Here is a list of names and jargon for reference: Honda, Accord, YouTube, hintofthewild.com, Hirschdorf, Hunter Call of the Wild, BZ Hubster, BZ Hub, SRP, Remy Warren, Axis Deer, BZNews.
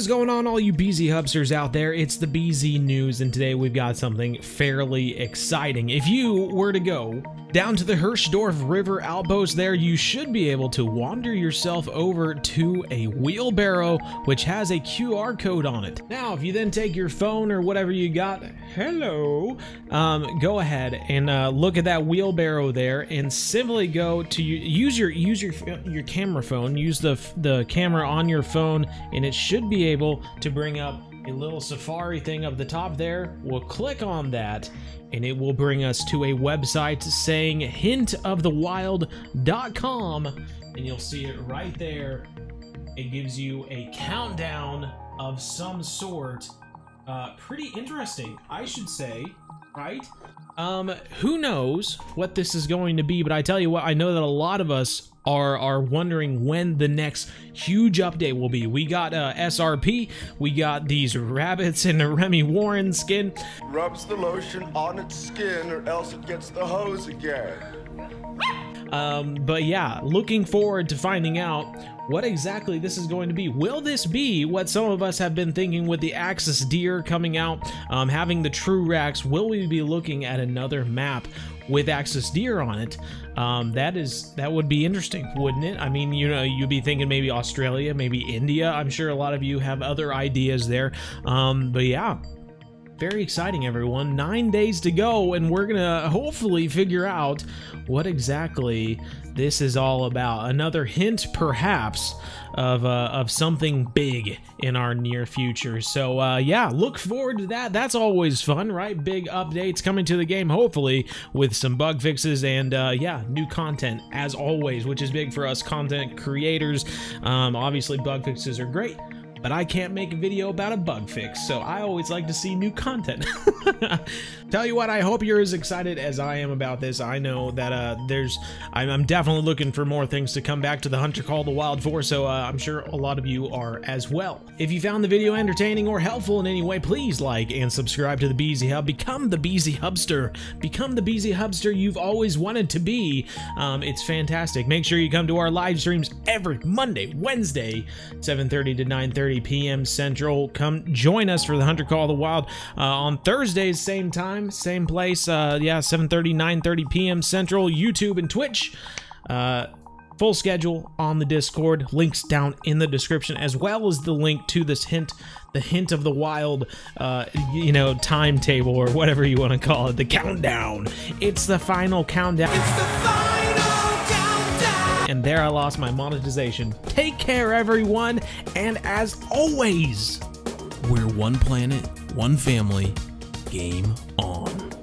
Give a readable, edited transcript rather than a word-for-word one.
is going on, all you BZ Hubsters out there? It's the BZ News, and today we've got something fairly exciting. If you were to go down to the Hirschdorf River outpost there, you should be able to wander yourself over to a wheelbarrow, which has a QR code on it. Now, if you then take your phone or whatever you got, go ahead and look at that wheelbarrow there, and simply go to use your camera phone, use the camera on your phone, and it should be able to bring up a little safari thing up the top there. We'll click on that and it will bring us to a website saying hintofthewild.com, and you'll see it right there. It gives you a countdown of some sort. Pretty interesting, I should say, right? Who knows what this is going to be, but I tell you what, I know that a lot of us are wondering when the next huge update will be. We got SRP, we got these rabbits in the Remy Warren skin. Rubs the lotion on its skin or else it gets the hose again. But yeah, looking forward to finding out what exactly this is going to be. Will this be what some of us have been thinking with the Axis Deer coming out, having the true racks? Will we be looking at another map with Axis Deer on it? That would be interesting, wouldn't it? I mean, you know, you'd be thinking maybe Australia, maybe India. I'm sure a lot of you have other ideas there. But yeah, very exciting, everyone. 9 days to go, and we're gonna hopefully figure out what exactly this is all about. Another hint, perhaps, of something big in our near future. So yeah, look forward to that. That's always fun, right? Big updates coming to the game, hopefully with some bug fixes and yeah, new content as always, which is big for us content creators. Obviously, bug fixes are great, but I can't make a video about a bug fix, so I always like to see new content. Tell you what, I hope you're as excited as I am about this. I know that I'm definitely looking for more things to come back to the Hunter Call of the Wild for, so I'm sure a lot of you are as well. If you found the video entertaining or helpful in any way, please like and subscribe to the BZ Hub. Become the BZ Hubster. Become the BZ Hubster you've always wanted to be. It's fantastic. Make sure you come to our live streams every Monday, Wednesday, 7:30 to 9:30. 3 p.m. Central. Come join us for the Hunter Call of the Wild on Thursdays, same time, same place. Yeah, 7:30, 9:30 p.m. Central. YouTube and Twitch. Full schedule on the Discord. Links down in the description, as well as the link to this hint, the Hint of the Wild, you know, timetable or whatever you want to call it. The countdown. It's the final countdown. It's the final countdown. And there I lost my monetization. Take care, everyone, and as always, we're one planet, one family. Game on.